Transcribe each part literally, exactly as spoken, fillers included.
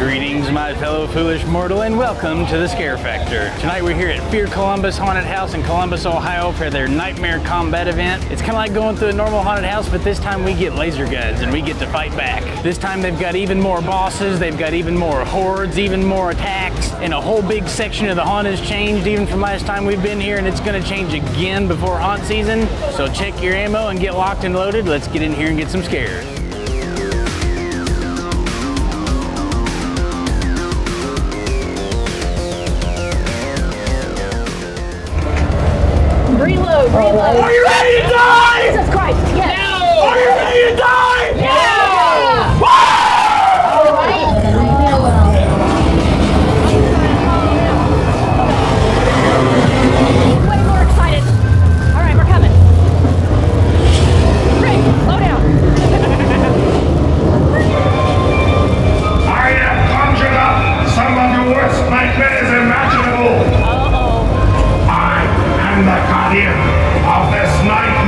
Greetings, my fellow foolish mortal, and welcome to the Scare Factor. Tonight we're here at Fear Columbus Haunted House in Columbus, Ohio for their Nightmare Combat event. It's kind of like going through a normal haunted house, but this time we get laser guns and we get to fight back. This time they've got even more bosses, they've got even more hordes, even more attacks, and a whole big section of the haunt has changed even from last time we've been here, and it's going to change again before haunt season. So check your ammo and get locked and loaded. Let's get in here and get some scares. Reload, reload. Are you ready to die? Jesus Christ, yes. No. Are you ready to die? Yeah. Yeah. Woo! All right. Way more excited. All right, we're coming. Rick, slow down. I have conjured up some of your worst nightmares imaginable. Uh-oh. I am the guardian of this night.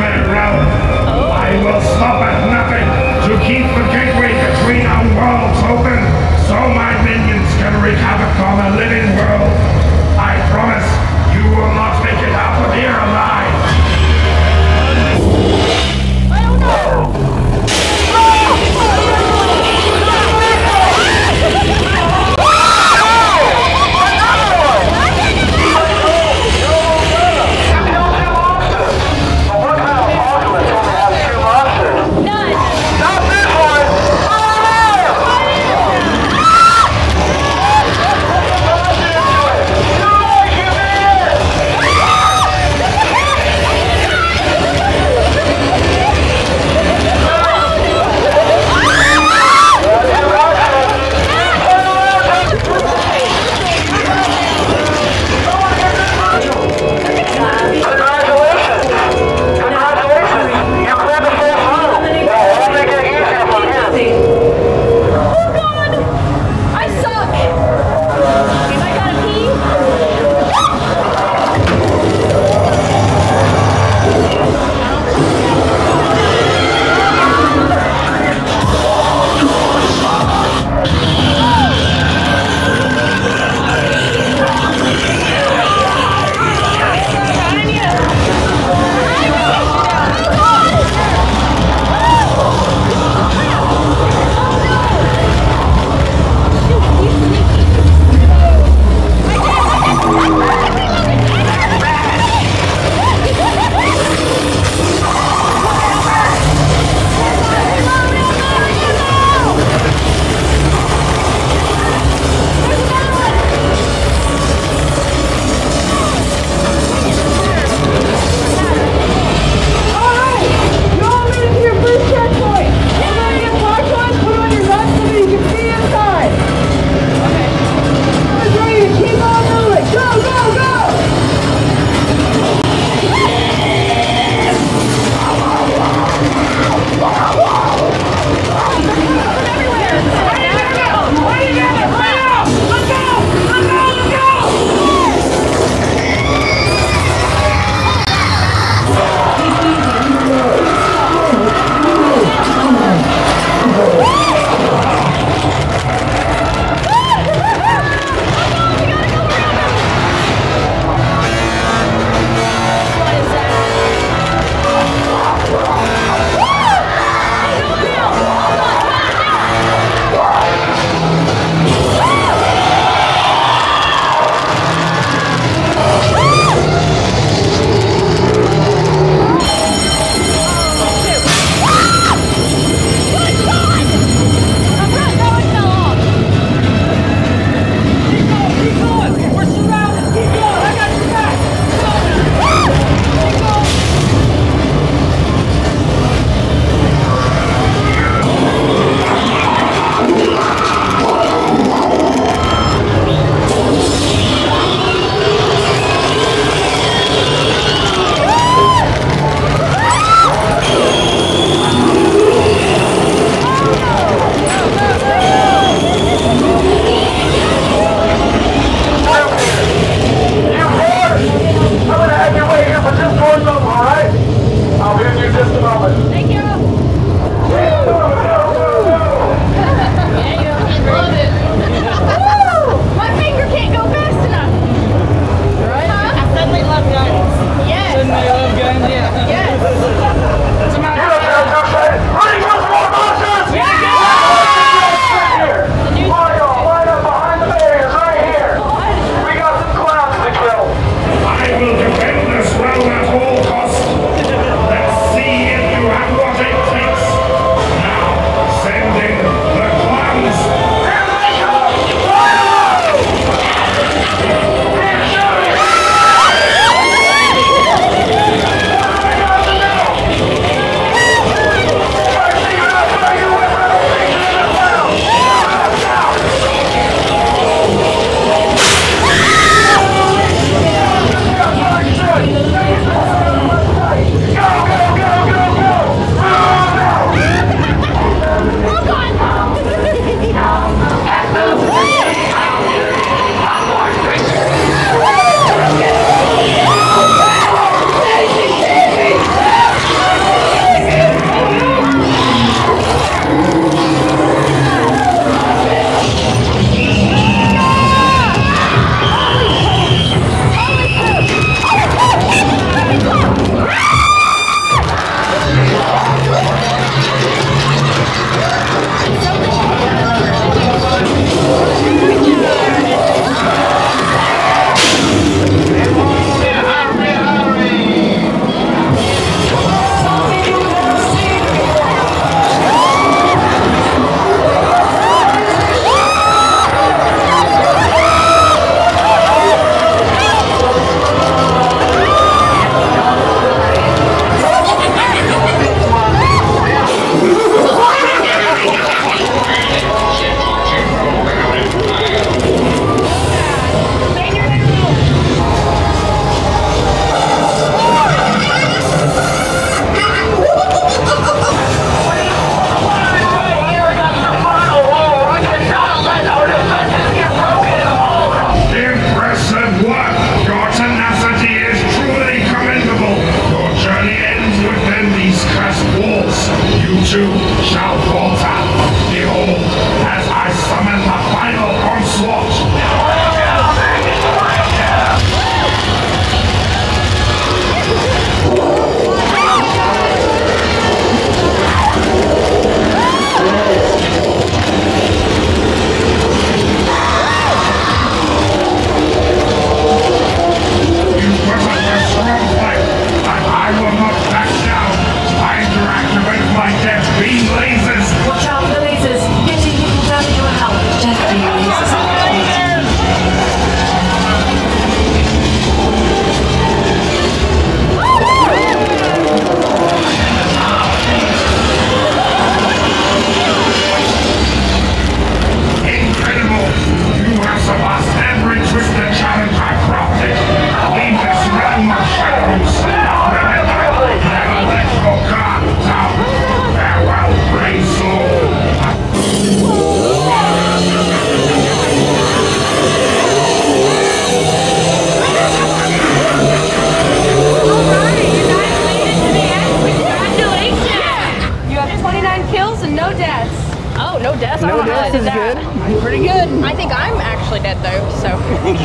I think I'm actually dead though, so.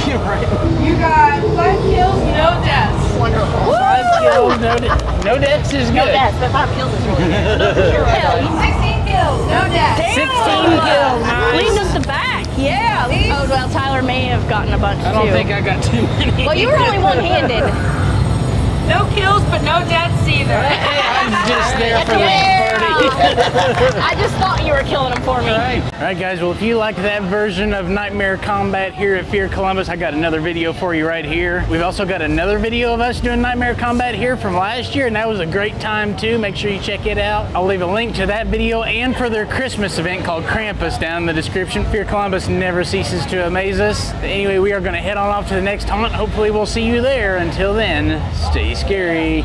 You're right. You got five kills, no deaths. Wonderful. Woo! Five kills, no deaths. No deaths is good. No deaths, but five kills is really good. Sure. Sixteen kills, no deaths. Damn. Sixteen kills. Nice. Leaned us the back. Yeah. Please. Oh well, Tyler may have gotten a bunch too. I don't too. think I got too many. Well, you were only one-handed. No kills, but no deaths either. I'm just there for yeah. the party. I just thought you were killing them for me. All right. All right, guys. Well, if you liked that version of Nightmare Combat here at Fear Columbus, I got another video for you right here. We've also got another video of us doing Nightmare Combat here from last year, and that was a great time, too. Make sure you check it out. I'll leave a link to that video and for their Christmas event called Krampus down in the description. Fear Columbus never ceases to amaze us. Anyway, we are going to head on off to the next haunt. Hopefully, we'll see you there. Until then, stay scary.